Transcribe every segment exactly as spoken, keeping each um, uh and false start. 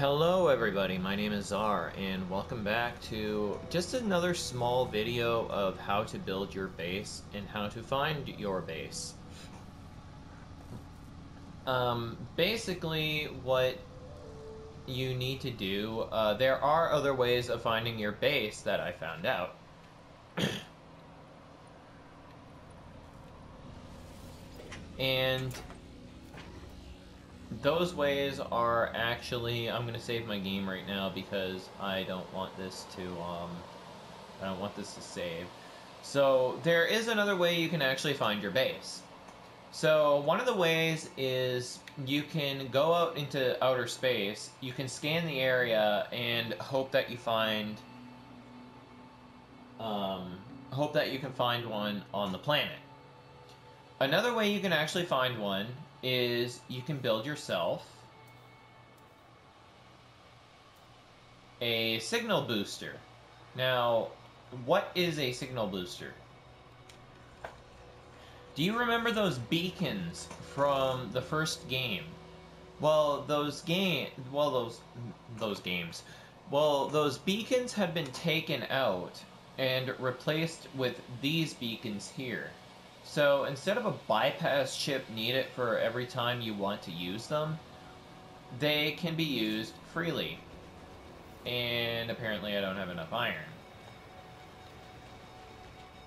Hello everybody, my name is Czar, and welcome back to just another small video of how to build your base and how to find your base. Um, basically what you need to do, uh, there are other ways of finding your base that I found out. And those ways are actually, I'm going to save my game right now because I don't want this to, um, I don't want this to save. So there is another way you can actually find your base. So one of the ways is you can go out into outer space, you can scan the area and hope that you find, um, hope that you can find one on the planet. Another way you can actually find one is you can build yourself a signal booster. Now, what is a signal booster? Do you remember those beacons from the first game? Well, those game, well those those games. Well, those beacons have been taken out and replaced with these beacons here. So instead of a bypass chip needed for every time you want to use them, they can be used freely. And apparently I don't have enough iron.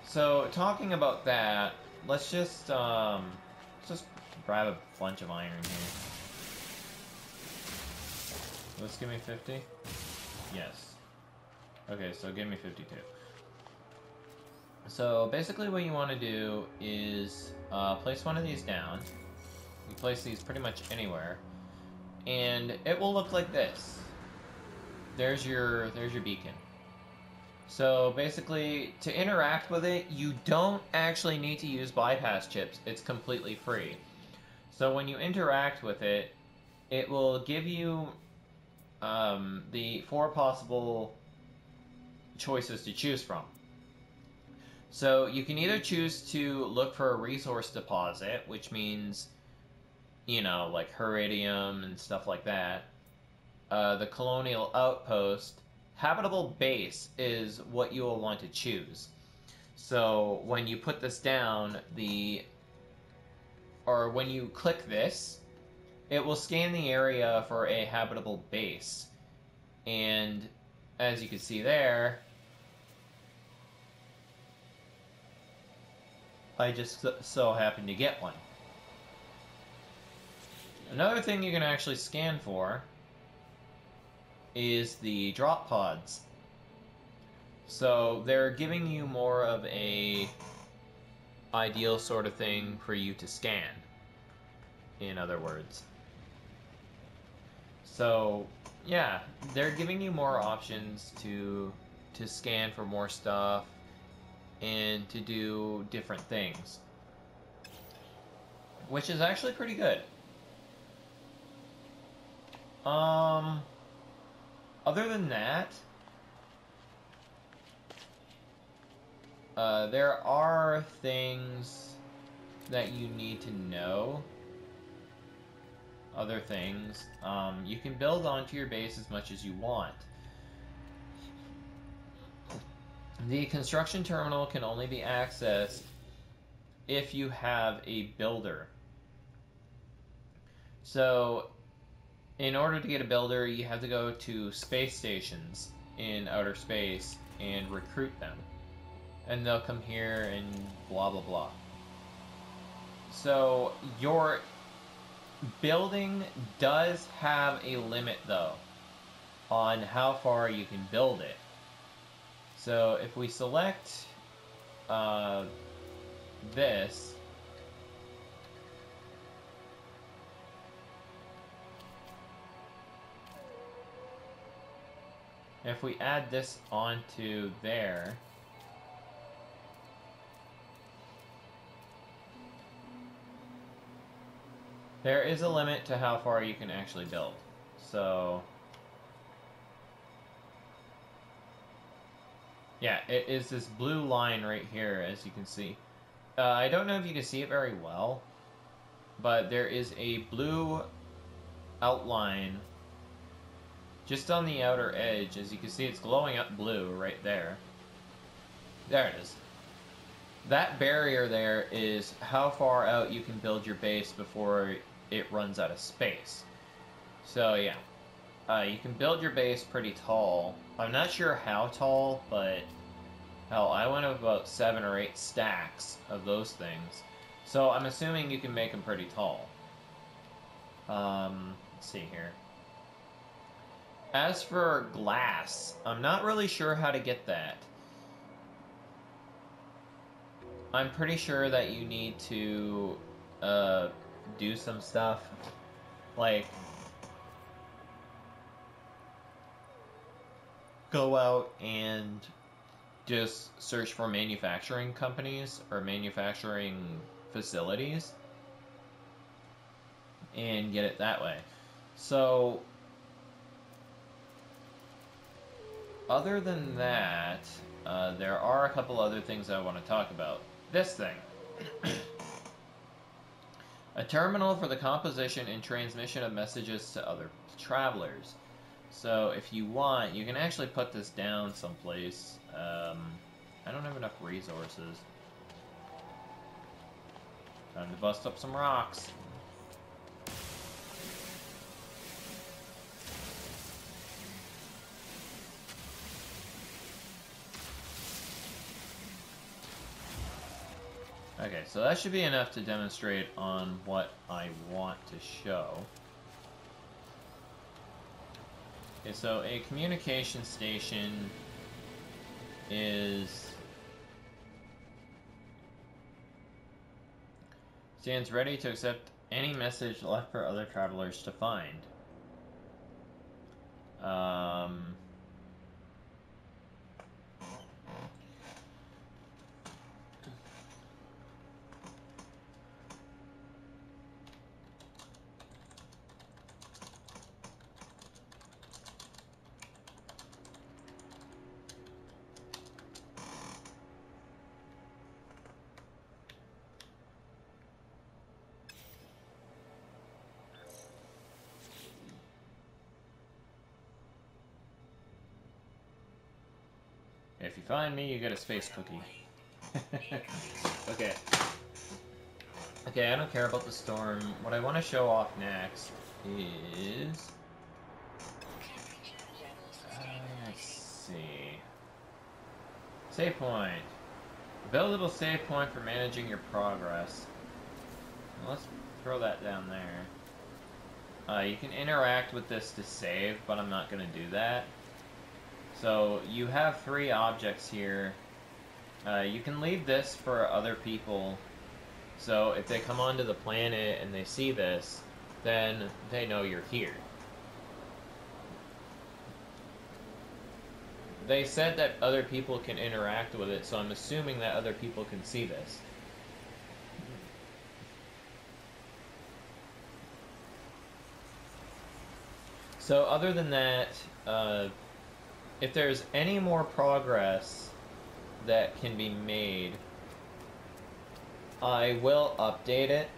So talking about that, let's just um, let's just grab a bunch of iron here. Let's give me fifty. Yes. Okay, so give me fifty-two. So basically what you want to do is uh, place one of these down. You place these pretty much anywhere, and it will look like this. There's your, there's your beacon. So basically, to interact with it, you don't actually need to use bypass chips. It's completely free. So when you interact with it, it will give you um, the four possible choices to choose from. So you can either choose to look for a resource deposit, which means, you know, like Heridium and stuff like that. Uh, the colonial outpost. Habitable base is what you will want to choose. So when you put this down, the, or when you click this, it will scan the area for a habitable base. And as you can see there, I just so happened to get one. Another thing you can actually scan for is the drop pods. So they're giving you more of a ideal sort of thing for you to scan, in other words. So yeah, they're giving you more options to to scan for more stuff and to do different things, which is actually pretty good. Um, other than that, uh, there are things that you need to know. Other things, um, you can build onto your base as much as you want. The construction terminal can only be accessed if you have a builder. So, in order to get a builder, you have to go to space stations in outer space and recruit them. And they'll come here and blah blah blah. So, your building does have a limit, though, on how far you can build it. So if we select uh, this, if we add this onto there, there is a limit to how far you can actually build. So yeah, it is this blue line right here, as you can see. Uh, I don't know if you can see it very well, but there is a blue outline just on the outer edge. As you can see, it's glowing up blue right there. There it is. That barrier there is how far out you can build your base before it runs out of space. So yeah, uh, you can build your base pretty tall. I'm not sure how tall, but hell, I went up about seven or eight stacks of those things. So I'm assuming you can make them pretty tall. Um, let's see here. As for glass, I'm not really sure how to get that. I'm pretty sure that you need to uh, do some stuff, like go out and just search for manufacturing companies or manufacturing facilities and get it that way. So other than that, uh, there are a couple other things I want to talk about. This thing. A terminal for the composition and transmission of messages to other travelers. So if you want, you can actually put this down someplace. Um, I don't have enough resources. Time to bust up some rocks. Okay, so that should be enough to demonstrate on what I want to show. Okay, so a communication station is... stands ready to accept any message left for other travelers to find. Um... If you find me, you get a space cookie. Okay. Okay, I don't care about the storm. What I want to show off next is... Uh, let's see. Save point. Available save point for managing your progress. Now let's throw that down there. Uh, you can interact with this to save, but I'm not going to do that. So you have three objects here. Uh, you can leave this for other people. So if they come onto the planet and they see this, then they know you're here. They said that other people can interact with it, so I'm assuming that other people can see this. So other than that, uh, if there's any more progress that can be made, I will update it.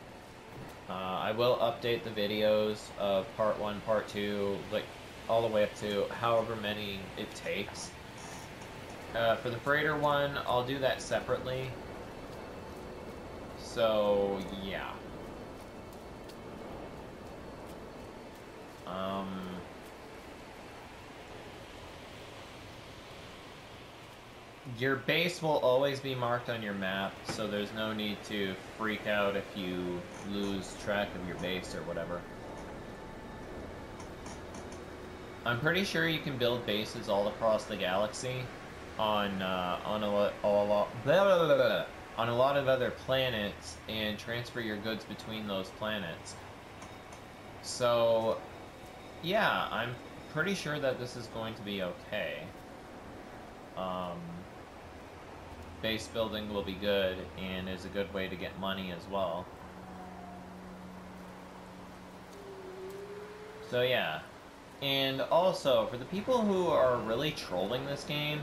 Uh, I will update the videos of part one, part two, like all the way up to however many it takes. Uh, for the freighter one, I'll do that separately. So, yeah. Um... Your base will always be marked on your map, so there's no need to freak out if you lose track of your base or whatever. I'm pretty sure you can build bases all across the galaxy on uh, on a lot on a lot of other planets and transfer your goods between those planets. So, yeah, I'm pretty sure that this is going to be okay. Um. Base building will be good, and is a good way to get money as well. So yeah, and also, for the people who are really trolling this game,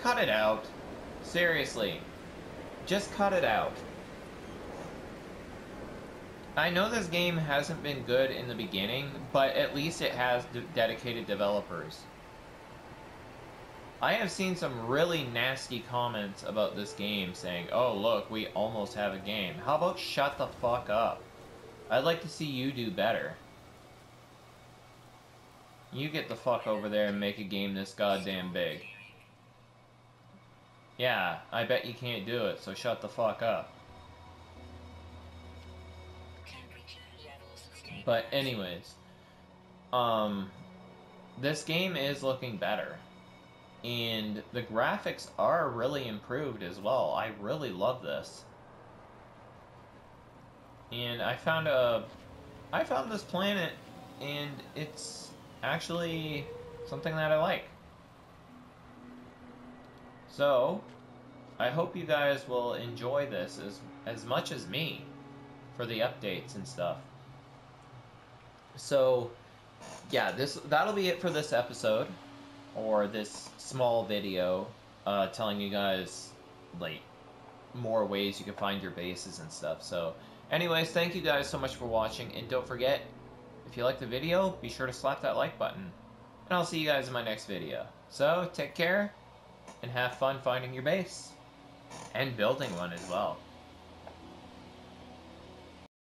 cut it out. Seriously. Just cut it out. I know this game hasn't been good in the beginning, but at least it has d- dedicated developers. I have seen some really nasty comments about this game saying, oh look, we almost have a game. How about shut the fuck up? I'd like to see you do better. You get the fuck over there and make a game this goddamn big. Yeah, I bet you can't do it, so shut the fuck up. But anyways, um, this game is looking better. And the graphics are really improved as well. I really love this. And I found a... I found this planet, and it's actually something that I like. So, I hope you guys will enjoy this as, as much as me for the updates and stuff. So, yeah, this that'll be it for this episode, or this small video, uh, telling you guys, like, more ways you can find your bases and stuff. So, anyways, thank you guys so much for watching, and don't forget, if you like the video, be sure to slap that like button. And I'll see you guys in my next video. So, take care, and have fun finding your base. And building one as well.